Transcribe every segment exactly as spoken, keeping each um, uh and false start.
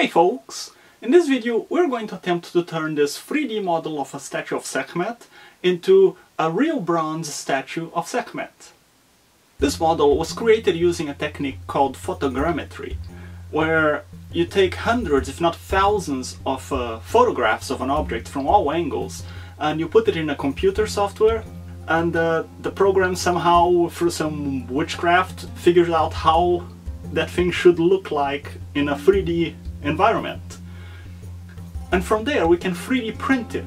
Hey folks! In this video we're going to attempt to turn this three D model of a statue of Sekhmet into a real bronze statue of Sekhmet. This model was created using a technique called photogrammetry, where you take hundreds if not thousands of uh, photographs of an object from all angles and you put it in a computer software, and uh, the program somehow, through some witchcraft, figures out how that thing should look like in a three D environment. And from there we can three D print it.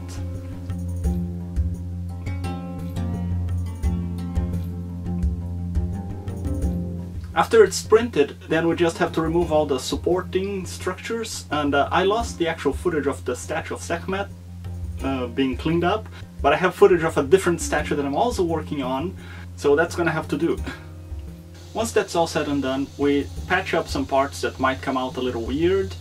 After it's printed, then we just have to remove all the supporting structures, and uh, I lost the actual footage of the statue of Sekhmet uh, being cleaned up, but I have footage of a different statue that I'm also working on, so that's gonna have to do. Once that's all said and done, we patch up some parts that might come out a little weird.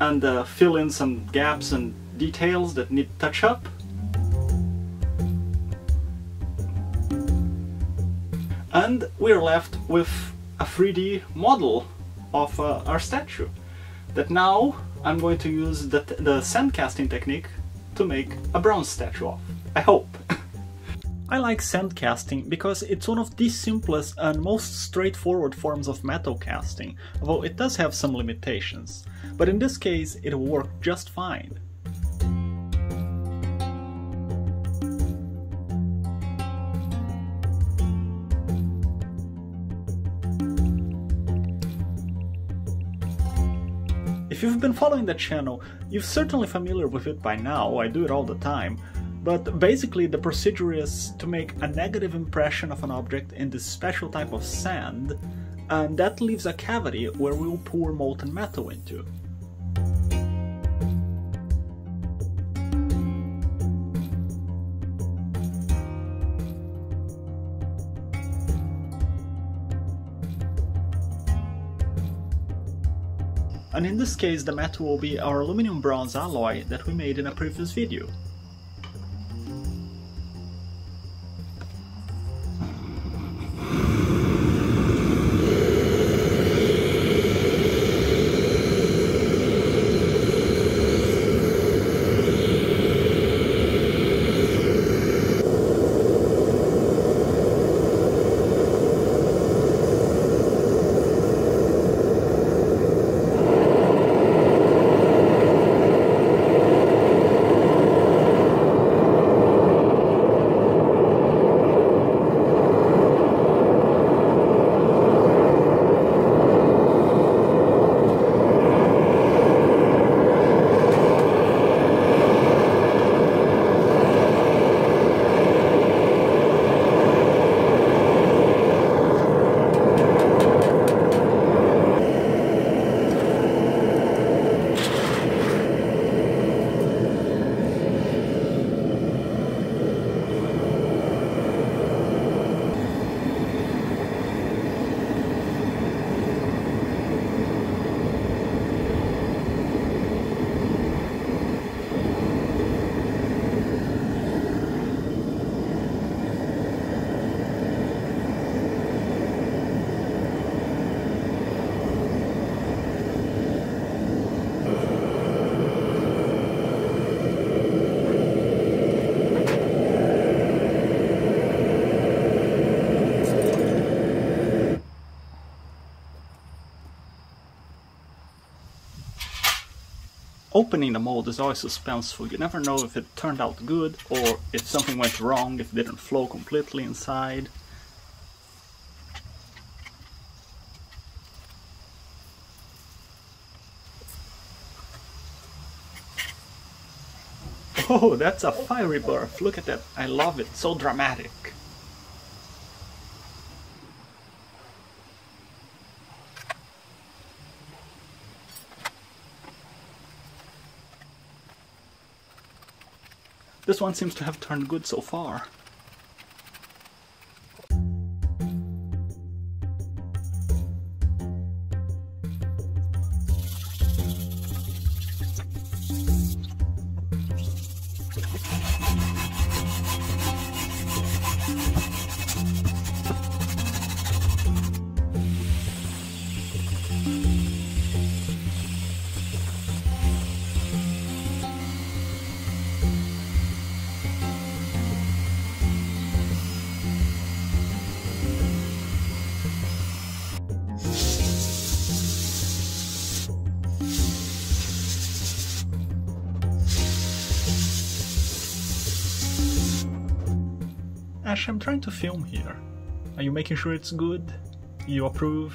And uh, fill in some gaps and details that need touch up. And we're left with a three D model of uh, our statue that now I'm going to use the, the sand casting technique to make a bronze statue of, I hope. I like sand casting because it's one of the simplest and most straightforward forms of metal casting, although it does have some limitations, but in this case it will work just fine. If you've been following the channel, you're certainly familiar with it by now, I do it all the time, but basically the procedure is to make a negative impression of an object in this special type of sand, and that leaves a cavity where we will pour molten metal into. And in this case the metal will be our aluminum bronze alloy that we made in a previous video. Opening the mold is always suspenseful, you never know if it turned out good or if something went wrong, if it didn't flow completely inside. Oh, that's a fiery birth, look at that, I love it, so dramatic. This one seems to have turned good so far. Ash, I'm trying to film here. Are you making sure it's good? You approve?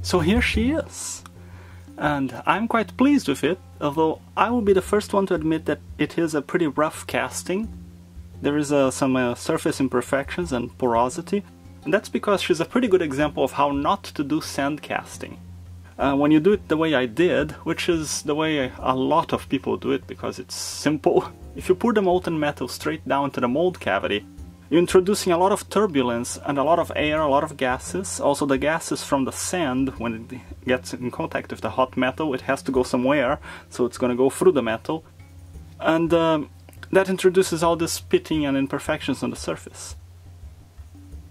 So here she is! And I'm quite pleased with it, although I will be the first one to admit that it is a pretty rough casting. There is uh, some uh, surface imperfections and porosity, and that's because she's a pretty good example of how not to do sand casting. Uh, when you do it the way I did, which is the way a lot of people do it because it's simple, if you pour the molten metal straight down to the mold cavity, you're introducing a lot of turbulence and a lot of air, a lot of gases. Also the gases from the sand, when it gets in contact with the hot metal, it has to go somewhere, so it's gonna go through the metal. And um, that introduces all this pitting and imperfections on the surface.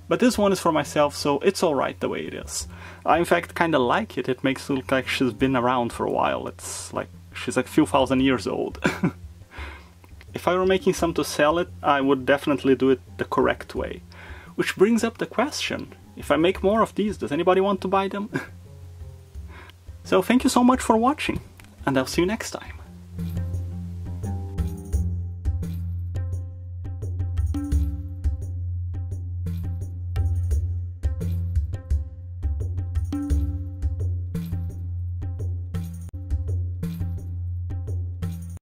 But this one is for myself, so it's alright the way it is. I in fact kinda like it, it makes it look like she's been around for a while. It's like she's a few thousand years old. If I were making some to sell it, I would definitely do it the correct way. Which brings up the question, if I make more of these, does anybody want to buy them? So thank you so much for watching, and I'll see you next time.